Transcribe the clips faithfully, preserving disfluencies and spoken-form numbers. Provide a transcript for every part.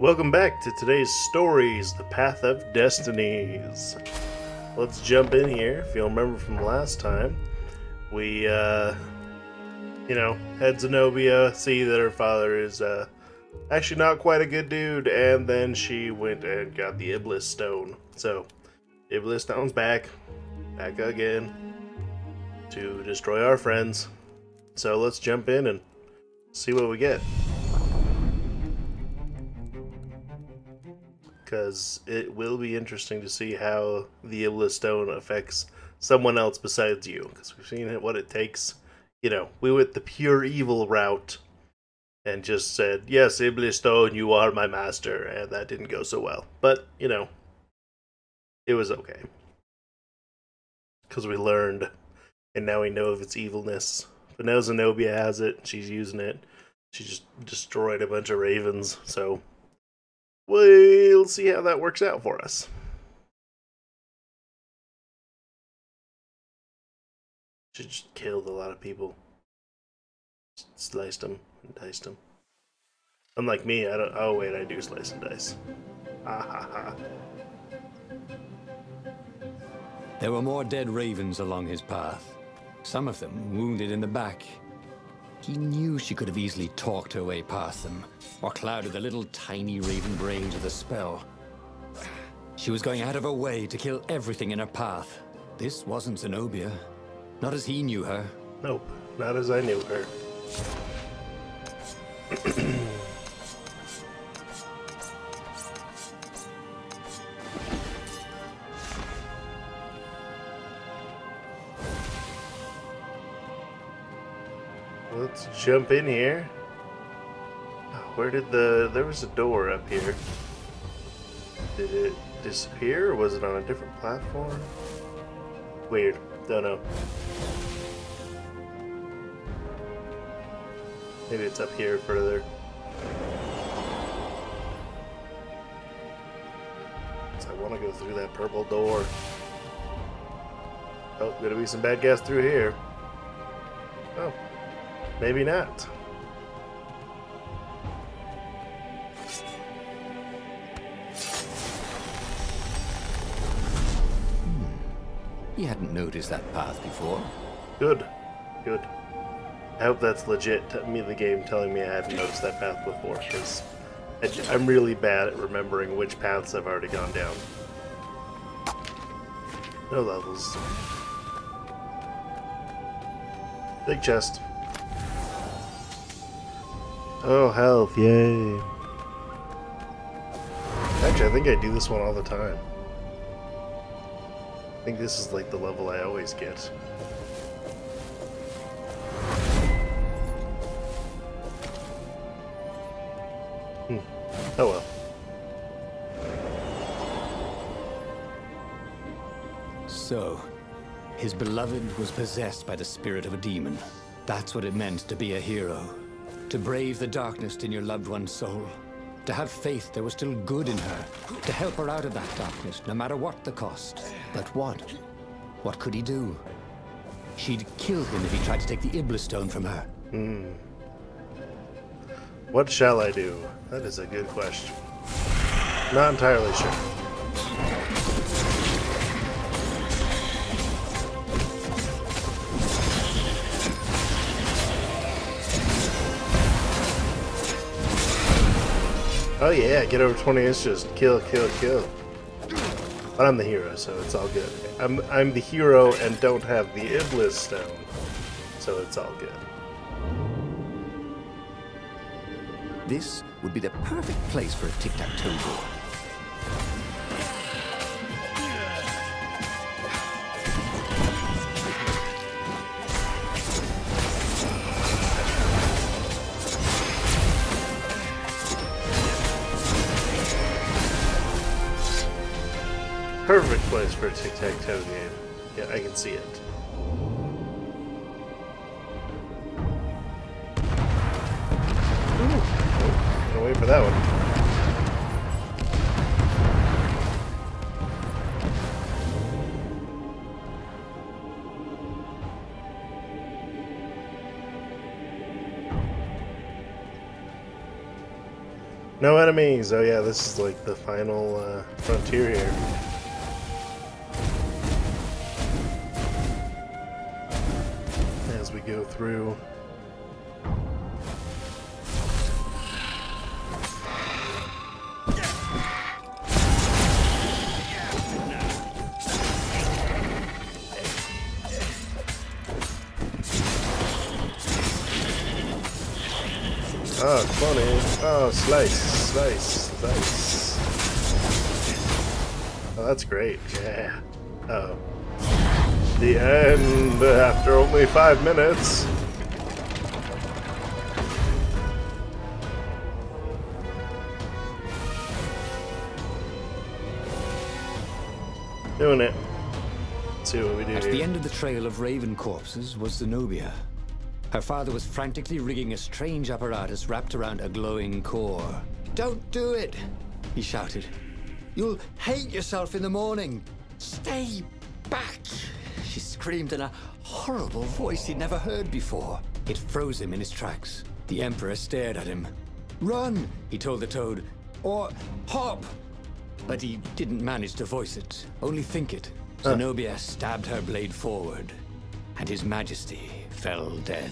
Welcome back to today's Stories: The Path of Destinies. Let's jump in here. If you'll remember from last time, we, uh, you know, had Zenobia see that her father is uh, actually not quite a good dude, and then she went and got the Iblis Stone. So, Iblis Stone's back, back again, to destroy our friends. So let's jump in and see what we get. Because it will be interesting to see how the Iblis Stone affects someone else besides you. Because we've seen what it takes. You know, we went the pure evil route and just said, yes, Iblis Stone, you are my master. And that didn't go so well. But, you know, it was okay. Because we learned, and now we know of its evilness. But now Zenobia has it. She's using it. She just destroyed a bunch of ravens, so... we'll see how that works out for us. She just killed a lot of people. Just sliced them and diced them. Unlike me, I don't. Oh, wait, I do slice and dice. Ah ha ha. There were more dead ravens along his path, some of them wounded in the back. He knew she could have easily talked her way past them, or clouded the little tiny raven brains with a spell. She was going out of her way to kill everything in her path. This wasn't Zenobia. Not as he knew her. Nope, not as I knew her. Let's jump in here. Where did the... there was a door up here. Did it disappear or was it on a different platform? Weird. Don't know. Maybe it's up here further. So I want to go through that purple door. Oh, gonna be some bad guys through here. Oh. Maybe not. Hmm. He hadn't noticed that path before. Good. Good. I hope that's legit. Me, the game telling me I hadn't noticed that path before, because I'm really bad at remembering which paths I've already gone down. No levels. Big chest. Oh, health, yay. Actually, I think I do this one all the time. I think this is like the level I always get. Hmm. Oh well. So, his beloved was possessed by the spirit of a demon. That's what it meant to be a hero. To brave the darkness in your loved one's soul. To have faith there was still good in her. To help her out of that darkness, no matter what the cost. But what? What could he do? She'd kill him if he tried to take the Iblis Stone from her. Hmm. What shall I do? That is a good question. Not entirely sure. Oh yeah, get over twenty inches, kill, kill, kill. But I'm the hero, so it's all good. I'm I'm the hero and don't have the Iblis Stone, so it's all good. This would be the perfect place for a tic-tac-toe ball. Perfect place for a tic-tac-toe game. Yeah, I can see it. Ooh. Gotta wait for that one. No enemies! Oh yeah, this is like the final uh, frontier here. As we go through... Oh, funny. Oh, slice, slice, slice. Oh, that's great. Yeah. Oh. The end after only five minutes. Doing it. Let's see what we do here. At the end of the trail of raven corpses was Zenobia. Her father was frantically rigging a strange apparatus wrapped around a glowing core. "Don't do it!" he shouted. "You'll hate yourself in the morning! Stay back!" she screamed in a horrible voice he'd never heard before. It froze him in his tracks. The Emperor stared at him. "Run!" he told the toad. "Or hop!" But he didn't manage to voice it, only think it. Huh. Zenobia stabbed her blade forward, and His Majesty fell dead.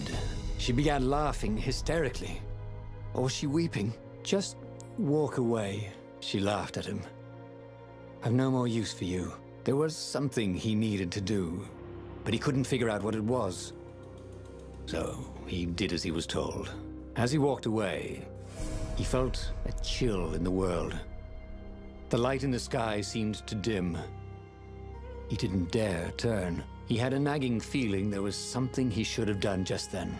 She began laughing hysterically. Or was she weeping? "Just walk away," she laughed at him. "I've no more use for you." There was something he needed to do, but he couldn't figure out what it was. So he did as he was told. As he walked away, he felt a chill in the world. The light in the sky seemed to dim. He didn't dare turn. He had a nagging feeling there was something he should have done just then.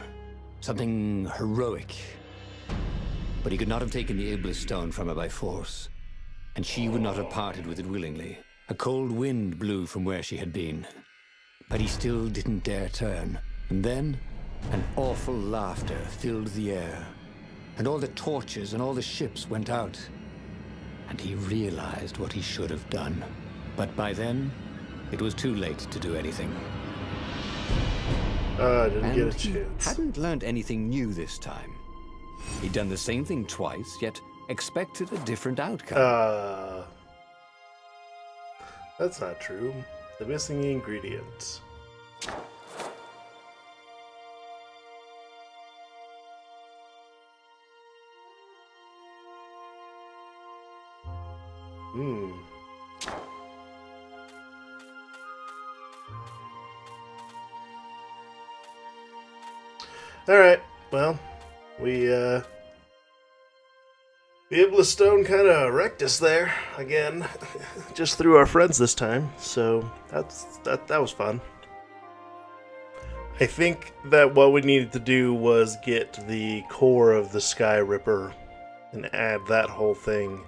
Something heroic. But he could not have taken the Iblis Stone from her by force, and she would not have parted with it willingly. A cold wind blew from where she had been, but he still didn't dare turn. And then, an awful laughter filled the air, and all the torches and all the ships went out, and he realized what he should have done. But by then, it was too late to do anything. Uh, I didn't and get a chance. He hadn't learned anything new this time. He'd done the same thing twice, yet expected a different outcome. Uh, that's not true. The missing ingredients. Hmm. Alright, well, we, uh, the Iblis Stone kind of wrecked us there, again, just through our friends this time, so that's, that, that was fun. I think that what we needed to do was get the core of the Skyripper and add that whole thing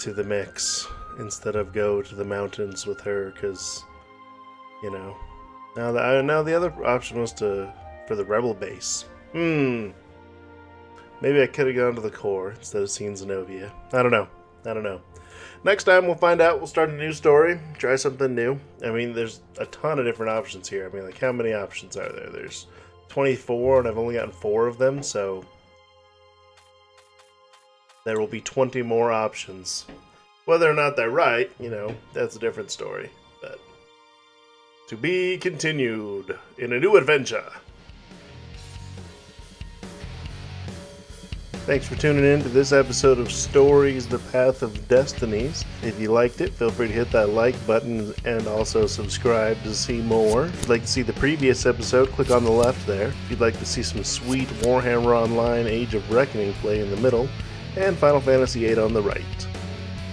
to the mix, instead of go to the mountains with her, because, you know, now, the, now the other option was to... for the Rebel Base. Hmm. Maybe I could have gone to the core instead of seeing Zenobia. I don't know. I don't know. Next time we'll find out. We'll start a new story. Try something new. I mean, there's a ton of different options here. I mean, like, how many options are there? There's twenty-four, and I've only gotten four of them, so... there will be twenty more options. Whether or not they're right, you know, that's a different story. But... to be continued in a new adventure. Thanks for tuning in to this episode of Stories: The Path of Destinies. If you liked it, feel free to hit that like button and also subscribe to see more. If you'd like to see the previous episode, click on the left there. If you'd like to see some sweet Warhammer Online: Age of Reckoning play in the middle, and Final Fantasy eight on the right.